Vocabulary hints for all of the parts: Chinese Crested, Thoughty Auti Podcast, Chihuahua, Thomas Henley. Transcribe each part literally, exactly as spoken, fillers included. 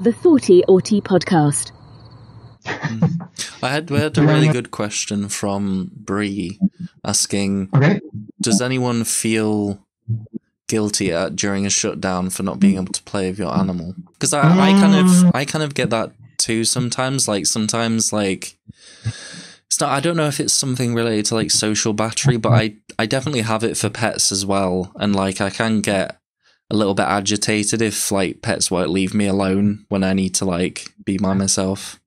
the Thoughty Auti Podcast. I had, we had a really good question from Bree asking, okay. Does anyone feel guilty at, during a shutdown for not being able to play with your animal? Because I, I kind of I kind of get that too sometimes. Like sometimes like it's not, I don't know if it's something related to like social battery, but I I definitely have it for pets as well. And like I can get a little bit agitated if like pets won't leave me alone when I need to like be by myself.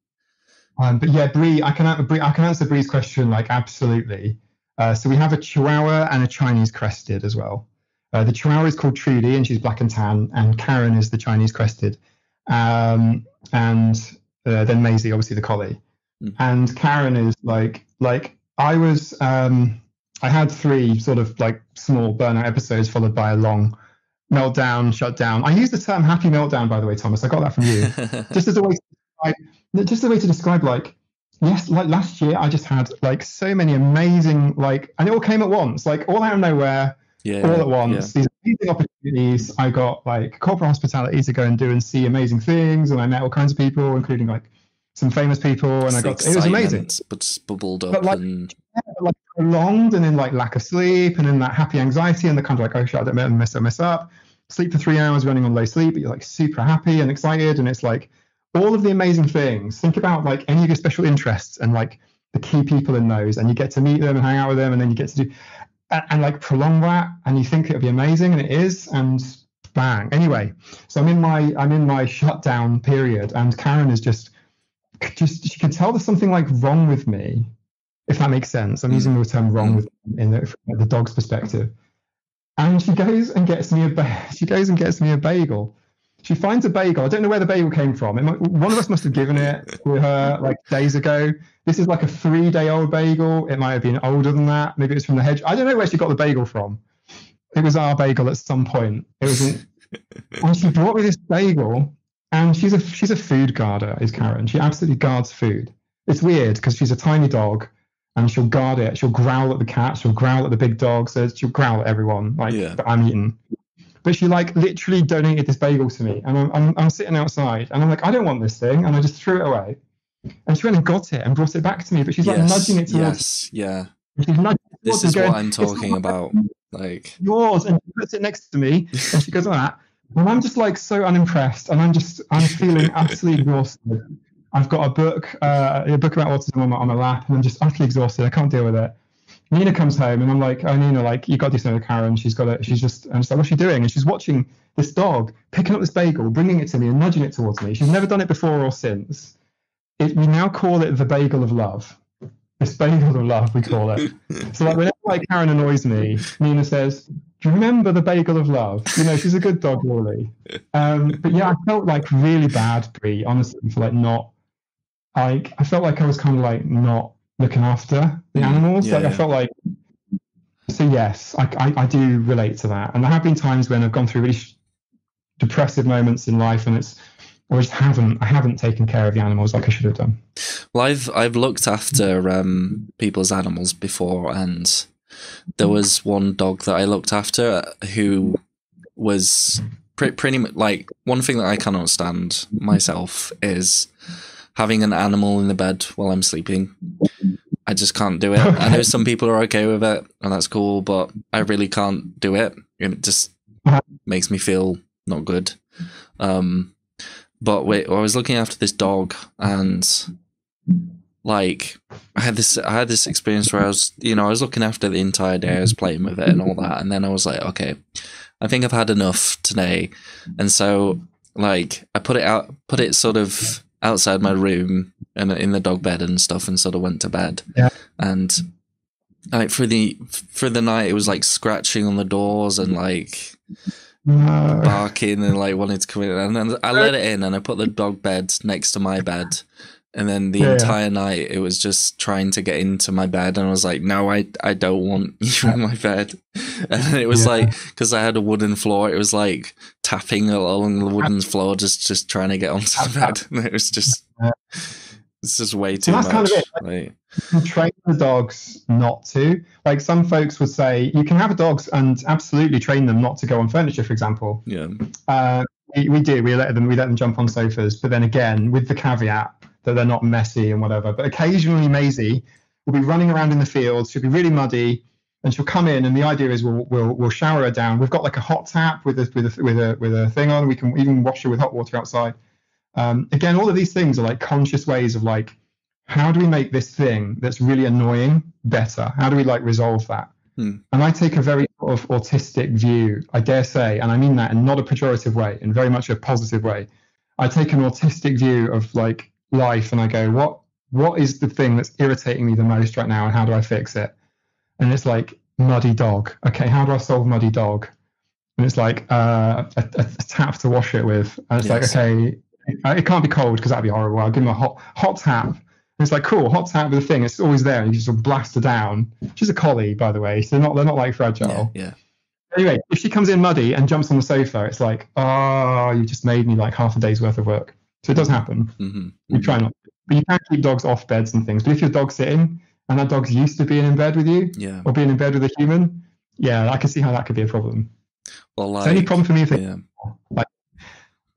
Um, but yeah, Bree, I can Bree, I can answer Bree's question like absolutely. Uh, so we have a Chihuahua and a Chinese Crested as well. Uh, the Chihuahua is called Trudy and she's black and tan, and Karen is the Chinese Crested, um, and uh, then Maisie, obviously the collie. Mm. And Karen is like like I was um, I had three sort of like small burnout episodes followed by a long meltdown, shutdown. I use the term happy meltdown, by the way, Thomas. I got that from you. Just as a way. I, just a way to describe, like, yes, like last year I just had like so many amazing, like, and it all came at once, like all out of nowhere, yeah, all at once. Yeah. These amazing opportunities. I got like corporate hospitality to go and do and see amazing things, and I met all kinds of people, including like some famous people, and I got, it was amazing. But bubbled up, but like, and... yeah, like prolonged, and then like lack of sleep, and then that happy anxiety, and the kind of like, oh shit, I don't mess up, mess up. Sleep for three hours, running on low sleep, but you're like super happy and excited, and it's like. All of the amazing things. Think about like any of your special interests and like the key people in those, and you get to meet them and hang out with them, and then you get to do and, and like prolong that, and you think it'll be amazing, and it is, and bang. Anyway, so I'm in my I'm in my shutdown period, and Karen is just just she can tell there's something like wrong with me, if that makes sense. I'm mm. using the term wrong with in the, from the dog's perspective, and she goes and gets me a ba- she goes and gets me a bagel. She finds a bagel. I don't know where the bagel came from. It might, one of us must have given it to her like days ago. This is like a three-day-old bagel. It might have been older than that. Maybe it was from the hedge. I don't know where she got the bagel from. It was our bagel at some point. It was. And she brought me this bagel, and she's a she's a food guarder, is Karen. She absolutely guards food. It's weird because she's a tiny dog, and she'll guard it. She'll growl at the cat. She'll growl at the big dog. So she'll growl at everyone. Like yeah. I'm eating. But she like literally donated this bagel to me, and I'm, I'm I'm sitting outside, and I'm like, I don't want this thing, and I just threw it away. And she went and got it and brought it back to me, but she's like yes, nudging it towards. Yes, yeah. She's nudging this is going, what I'm talking about. Like yours, and she puts it next to me, and she goes like that, and I'm just like so unimpressed, and I'm just I'm feeling absolutely exhausted. I've got a book, uh, a book about autism on my on my lap, and I'm just utterly exhausted. I can't deal with it. Nina comes home, and I'm like, oh, Nina, like, you got to do something with Karen. She's got it. She's just, I'm just like, what's she doing? And she's watching this dog picking up this bagel, bringing it to me and nudging it towards me. She's never done it before or since. It, we now call it the bagel of love. This bagel of love, we call it. So like, whenever like Karen annoys me, Nina says, do you remember the bagel of love? You know, she's a good dog, really. Um, but yeah, I felt like really bad, Bree, honestly, for like not, like, I felt like I was kind of like not, looking after the animals. Yeah, like yeah. I felt like, so yes, I, I I do relate to that. And there have been times when I've gone through really sh- depressive moments in life, and it's or I just haven't I haven't taken care of the animals like I should have done. Well, I've I've looked after um, people's animals before, and there was one dog that I looked after who was pre- pretty much like one thing that I cannot stand myself is. Having an animal in the bed while I'm sleeping. I just can't do it. Okay. I know some people are okay with it, and that's cool, but I really can't do it. It just makes me feel not good. Um, but wait, I was looking after this dog, and like I had this, I had this experience where I was, you know, I was looking after the entire day. I was playing with it and all that, and then I was like, okay, I think I've had enough today, and so like I put it out, put it sort of. Outside my room and in the dog bed and stuff, and sort of went to bed. Yeah. And like for the for the night, it was like scratching on the doors and like no. barking and like wanted to come in. And then I let it in, and I put the dog bed next to my bed. And then the yeah. entire night, it was just trying to get into my bed, and I was like, "No, I I don't want you in my bed." And it was yeah. like because I had a wooden floor, it was like tapping along the wooden floor, just just trying to get onto the bed. And it was just it's just way too much. Kind of it. Like, like, train the dogs not to. Like some folks would say, you can have dogs and absolutely train them not to go on furniture, for example. Yeah. Uh, We, we do. We let them. We let them jump on sofas, but then again, with the caveat that they're not messy and whatever. But occasionally, Maisie will be running around in the field. She'll be really muddy, and she'll come in. And the idea is we'll we'll, we'll shower her down. We've got like a hot tap with a with a with a with a thing on. We can even wash her with hot water outside. Um, again, all of these things are like conscious ways of like, how do we make this thing that's really annoying better? How do we like resolve that? Hmm. And I take a very sort of autistic view, I dare say, and I mean that in not a pejorative way, in very much a positive way. I take an autistic view of like life, and I go, what what is the thing that's irritating me the most right now, and how do I fix it? And it's like, muddy dog. Okay, how do I solve muddy dog? And it's like uh, a, a tap to wash it with. And it's yes. like, okay, it can't be cold because that'd be horrible. I'll give him a hot hot tap. It's like, cool, hot tap with a thing. It's always there. You just sort of blast her down. She's a collie, by the way. So they're not, they're not like fragile. Yeah, yeah. Anyway, if she comes in muddy and jumps on the sofa, it's like, oh, you just made me like half a day's worth of work. So it does happen. Mm-hmm. We try not to. But you can keep dogs off beds and things. But if your dog's sitting and that dog's used to being in bed with you yeah. or being in bed with a human, yeah, I can see how that could be a problem. Well, like, it's the only problem for me if they, yeah. like,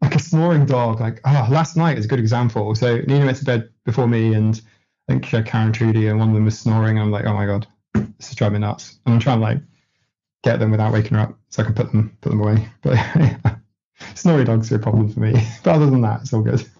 like a snoring dog, like oh, last night is a good example. So Nina went to bed before me, and I think she had Karen Trudy, and one of them was snoring. I'm like, oh my god, this is driving me nuts. And I'm trying to like get them without waking her up, so I can put them put them away. But yeah, snoring dogs are a problem for me. But other than that, it's all good.